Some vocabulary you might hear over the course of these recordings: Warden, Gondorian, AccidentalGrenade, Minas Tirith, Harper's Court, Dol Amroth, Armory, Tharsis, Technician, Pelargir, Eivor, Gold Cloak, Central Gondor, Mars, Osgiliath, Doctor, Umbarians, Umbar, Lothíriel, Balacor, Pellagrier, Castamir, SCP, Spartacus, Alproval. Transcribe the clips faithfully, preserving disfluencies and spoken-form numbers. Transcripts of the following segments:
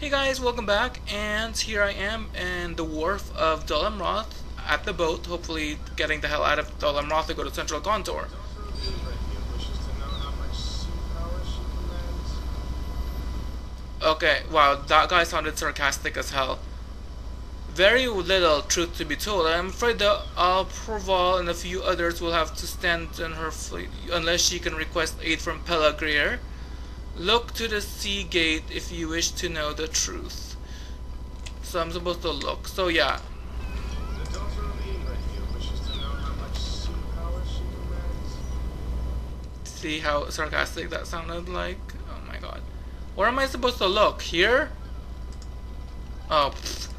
Hey guys, welcome back, and here I am in the wharf of Dol Amroth at the boat, hopefully getting the hell out of Dol Amroth to go to Central Gondor. Okay, wow, that guy sounded sarcastic as hell. Very little truth to be told, and I'm afraid that Alproval and a few others will have to stand in her fleet unless she can request aid from Pellagrier. Look to the sea gate if you wish to know the truth. So I'm supposed to look. So yeah. The daughter of Eivor wishes to know how much sea power she commands. See how sarcastic that sounded like? Oh my god. Where am I supposed to look? Here? Oh. Pfft.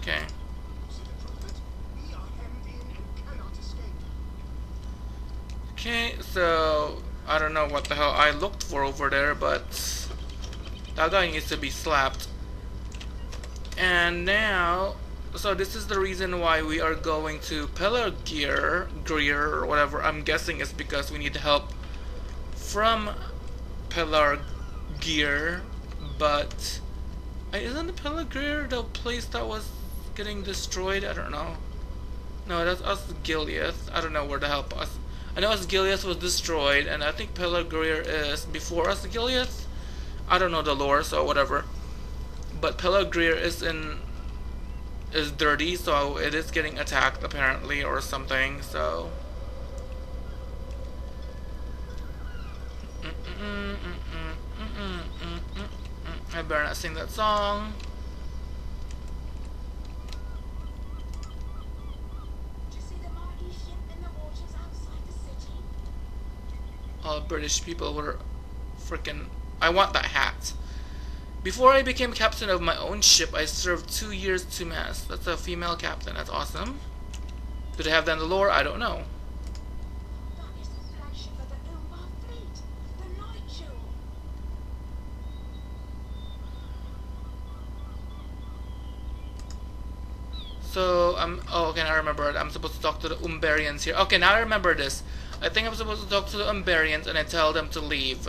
Okay. We are hemmed in and cannot escape. Okay, so I don't know what the hell I looked for over there, but that guy needs to be slapped. And now, so this is the reason why we are going to Pelargir, Greer, or whatever. I'm guessing it's because we need help from Pelargir, but isn't Pellagrier the place that was getting destroyed? I don't know. No, that's Osgiliath. I don't know where to help us. I know Osgiliath was destroyed, and I think Pellagrier is before Osgiliath. I don't know the lore, so whatever. But Pellagrier is in is dirty, so it is getting attacked apparently, or something. So I better not sing that song. All British people were freaking. I want that hat. Before I became captain of my own ship, I served two years to mass. That's a female captain. That's awesome. Do they have that in the lore? I don't know. That is the flagship of the Umbar fleet, the Night Jewel. So I'm. Oh, okay. I remember it. I'm supposed to talk to the Umbarians here. Okay, now I remember this. I think I'm supposed to talk to the Umbarians and I tell them to leave.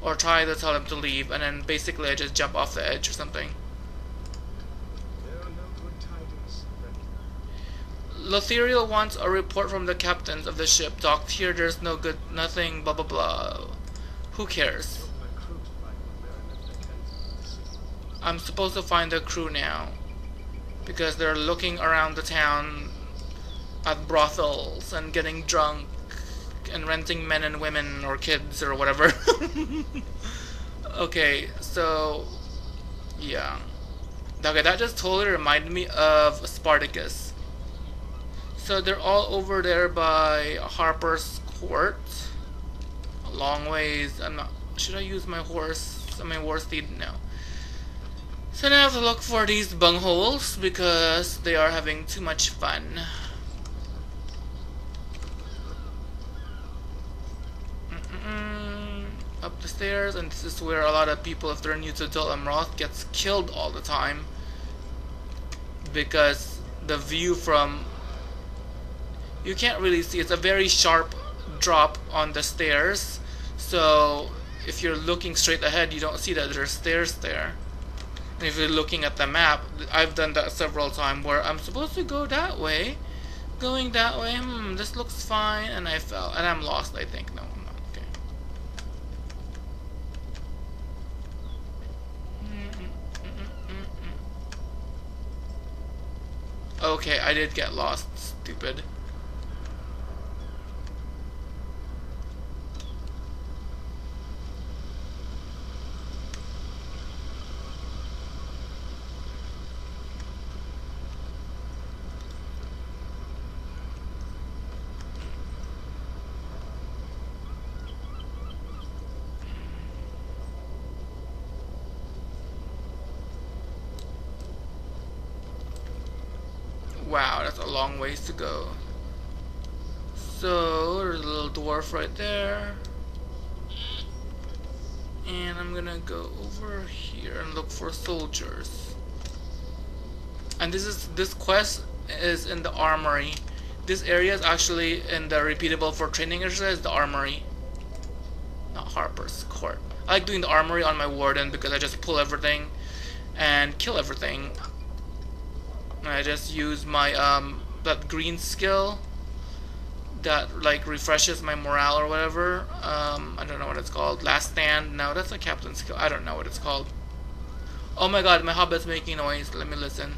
Or try to tell them to leave, and then basically I just jump off the edge or something. There are no good tidings. Lothíriel wants a report from the captains of the ship. Docked here, there's no good, nothing, blah blah blah. Who cares? I'm supposed to find the crew now. Because they're looking around the town at brothels and getting drunk. And renting men and women or kids or whatever. Okay, so yeah. Okay, that just totally reminded me of Spartacus. So they're all over there by Harper's Court. A long ways. I'm not. Should I use my horse? I mean, war steed? No. So now I have to look for these bungholes because they are having too much fun. Up the stairs, and this is where a lot of people, if they're new to Dol Amroth, gets killed all the time because the view from you can't really see. It's a very sharp drop on the stairs, so if you're looking straight ahead, you don't see that there's stairs there. And if you're looking at the map, I've done that several times where I'm supposed to go that way, going that way. Hmm, this looks fine, and I fell, and I'm lost. I think no. Okay, I did get lost, stupid. Wow, that's a long ways to go. So, there's a little dwarf right there. And I'm gonna go over here and look for soldiers. And this is this quest is in the Armory. This area is actually in the repeatable for training exercise, the Armory. Not Harper's Court. I like doing the Armory on my Warden because I just pull everything. and kill everything. I just use my um that green skill that like refreshes my morale or whatever. um I don't know what it's called. Last stand? No, that's a captain skill. I don't know what it's called. Oh my god, my hobbit's making noise. Let me listen.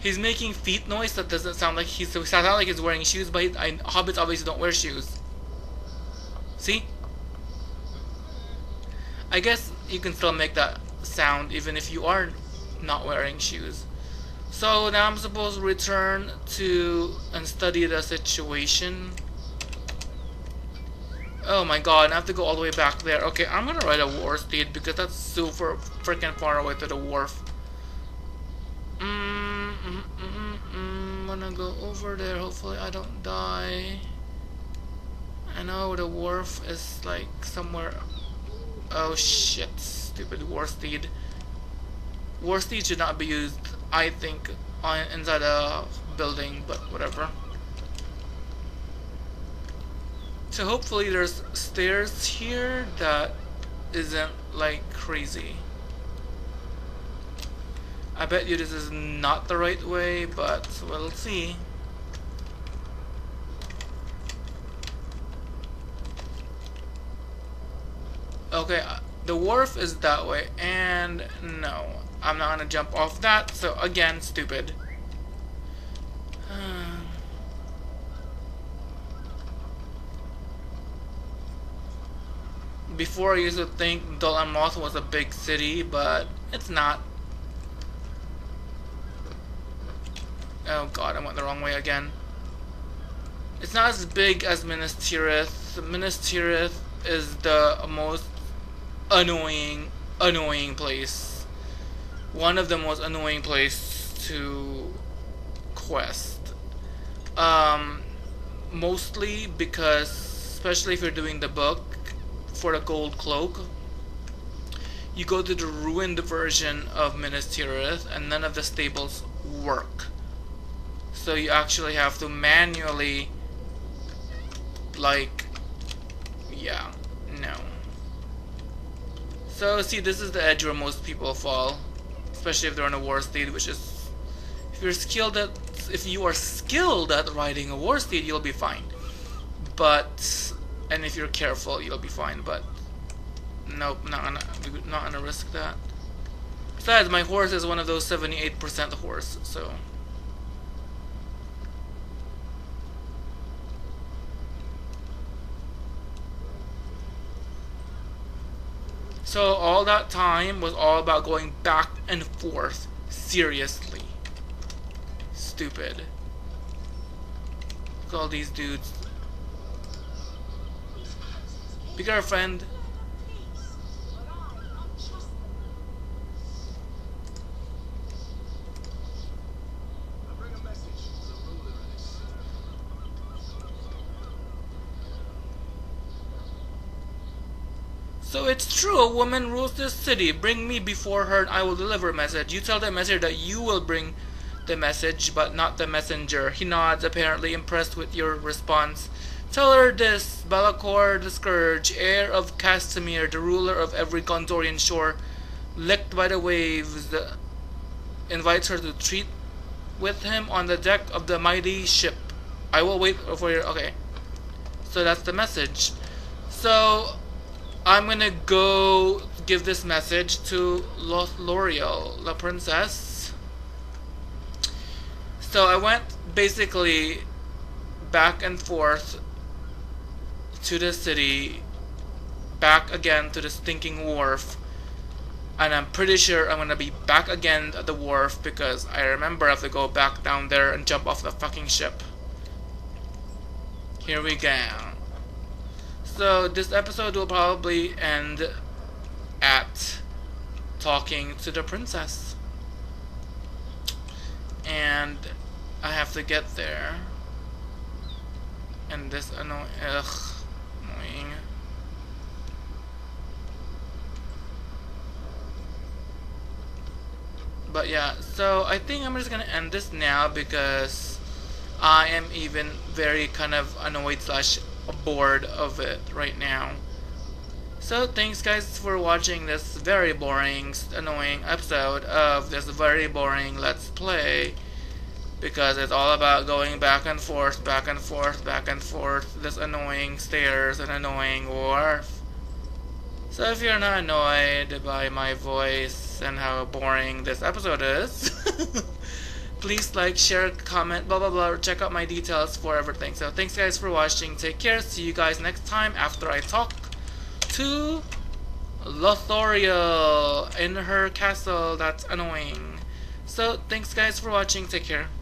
He's making feet noise that doesn't sound like he's sounds like he's wearing shoes, but he, I, hobbits obviously don't wear shoes. See? I guess you can still make that sound even if you are not wearing shoes. So now I'm supposed to return to and study the situation. Oh my god, I have to go all the way back there. Okay, I'm gonna write a war steed because that's super freaking far away to the wharf. Mm, mm, mm, mm, I'm gonna go over there. Hopefully I don't die. I know the wharf is like somewhere. Oh shit, stupid war steed. War steed should not be used, I think, on, inside a building, but whatever. So hopefully there's stairs here that isn't like crazy. I bet you this is not the right way, but we'll see. Okay, the wharf is that way, and no, I'm not gonna jump off that, so again, stupid. Before I used to think Dol Amroth was a big city, but it's not. Oh god, I went the wrong way again. It's not as big as Minas Tirith. Minas Tirith is the most annoying, annoying place. One of the most annoying place to quest. Um, mostly because, especially if you're doing the book, for the Gold Cloak, you go to the ruined version of Minas Tirith and none of the stables work. So you actually have to manually, like, yeah, no. So see, this is the edge where most people fall, especially if they're on a war steed, which is, if you're skilled at, if you are skilled at riding a war steed, you'll be fine. But and if you're careful, you'll be fine, but nope, not gonna, not gonna risk that. Besides, my horse is one of those seventy-eight percent horse, so. So all that time was all about going back and forth, seriously. Stupid. Look at all these dudes. Be careful, friend. So it's true, a woman rules this city. Bring me before her and I will deliver a message. You tell the messenger that you will bring the message, but not the messenger. He nods, apparently impressed with your response. Tell her this, Balacor the Scourge, heir of Castamir, the ruler of every Gondorian shore, licked by the waves, uh, invites her to treat with him on the deck of the mighty ship. I will wait for your... Okay. So that's the message. So, I'm gonna go give this message to Lothíriel, the princess. So I went basically back and forth to the city, back again to the stinking wharf, and I'm pretty sure I'm gonna be back again at the wharf because I remember I have to go back down there and jump off the fucking ship. Here we go. So this episode will probably end at talking to the princess, and I have to get there. And this annoying, ugh, annoying. But yeah, so I think I'm just gonna end this now because I am even very kind of annoyed slash bored of it right now. So thanks guys for watching this very boring, annoying episode of this very boring Let's Play, because it's all about going back and forth, back and forth, back and forth, this annoying stairs and annoying wharf. So if you're not annoyed by my voice and how boring this episode is, please like, share, comment, blah blah blah, check out my details for everything. So thanks guys for watching, take care, see you guys next time after I talk to Lothíriel in her castle that's annoying. So thanks guys for watching, take care.